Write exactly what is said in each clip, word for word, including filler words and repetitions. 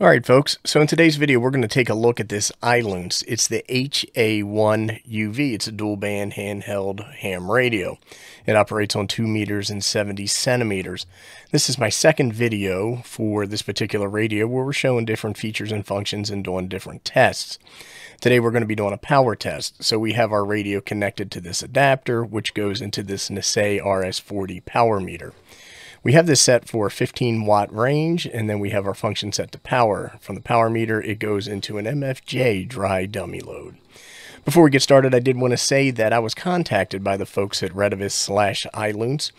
Alright folks, so in today's video we're going to take a look at this Ailunce. It's the H A one U V. It's a dual band handheld ham radio. It operates on two meters and seventy centimeters. This is my second video for this particular radio where we're showing different features and functions and doing different tests. Today we're going to be doing a power test. So we have our radio connected to this adapter which goes into this Nisei R S forty power meter. We have this set for fifteen watt range, and then we have our function set to power. From the power meter, it goes into an M F J dry dummy load. Before we get started, I did want to say that I was contacted by the folks at Retevis slash Ailunce,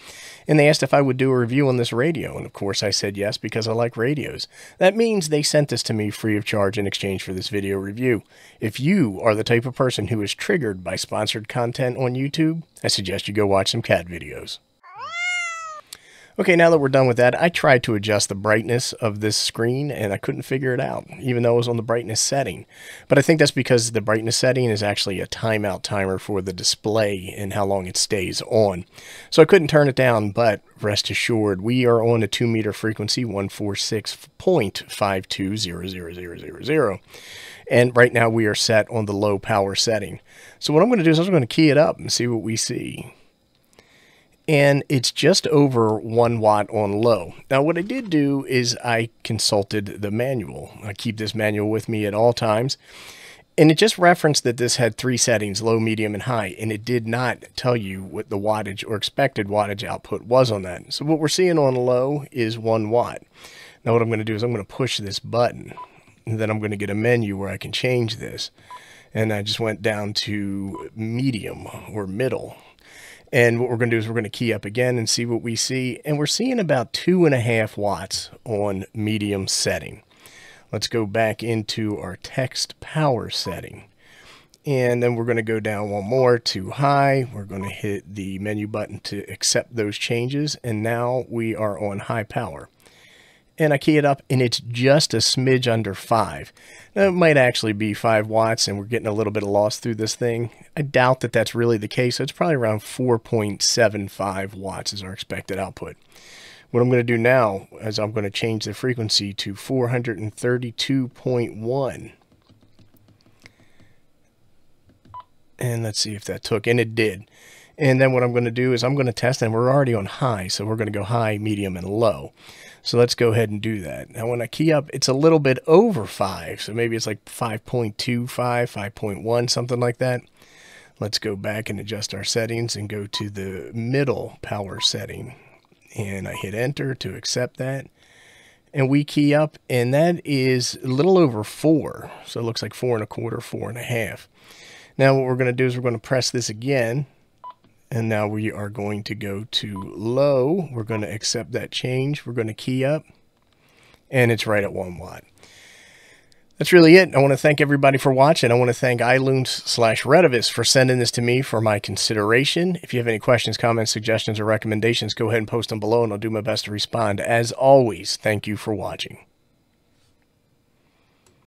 and they asked if I would do a review on this radio, and of course I said yes because I like radios. That means they sent this to me free of charge in exchange for this video review. If you are the type of person who is triggered by sponsored content on YouTube, I suggest you go watch some cat videos. Okay, now that we're done with that, I tried to adjust the brightness of this screen and I couldn't figure it out, even though it was on the brightness setting. But I think that's because the brightness setting is actually a timeout timer for the display and how long it stays on. So I couldn't turn it down, but rest assured, we are on a two meter frequency, one four six point five two zero zero zero zero zero. And right now we are set on the low power setting. So what I'm going to do is I'm going to key it up and see what we see. And it's just over one watt on low. Now what I did do is I consulted the manual. I keep this manual with me at all times. And it just referenced that this had three settings, low, medium, and high. And it did not tell you what the wattage or expected wattage output was on that. So what we're seeing on low is one watt. Now what I'm going to do is I'm going to push this button. And then I'm going to get a menu where I can change this. And I just went down to medium or middle. And what we're going to do is we're going to key up again and see what we see. And we're seeing about two and a half watts on medium setting. Let's go back into our text power setting. And then we're going to go down one more to high. We're going to hit the menu button to accept those changes. And now we are on high power. And I key it up and it's just a smidge under five. Now it might actually be five watts and we're getting a little bit of loss through this thing. I doubt that that's really the case. So it's probably around four point seven five watts is our expected output. What I'm going to do now is I'm going to change the frequency to four thirty-two point one. And let's see if that took, and it did. And then what I'm going to do is I'm going to test, and we're already on high, so we're going to go high, medium, and low. So let's go ahead and do that. Now when I key up, it's a little bit over five, so maybe it's like five point two five, five point one, something like that. Let's go back and adjust our settings and go to the middle power setting. And I hit enter to accept that. And we key up, and that is a little over four. So it looks like four and a quarter, four and a half. Now what we're going to do is we're going to press this again. And now we are going to go to low. We're going to accept that change. We're going to key up. And it's right at one watt. That's really it. I want to thank everybody for watching. I want to thank Ailunce slash Retevis for sending this to me for my consideration. If you have any questions, comments, suggestions, or recommendations, go ahead and post them below, and I'll do my best to respond. As always, thank you for watching.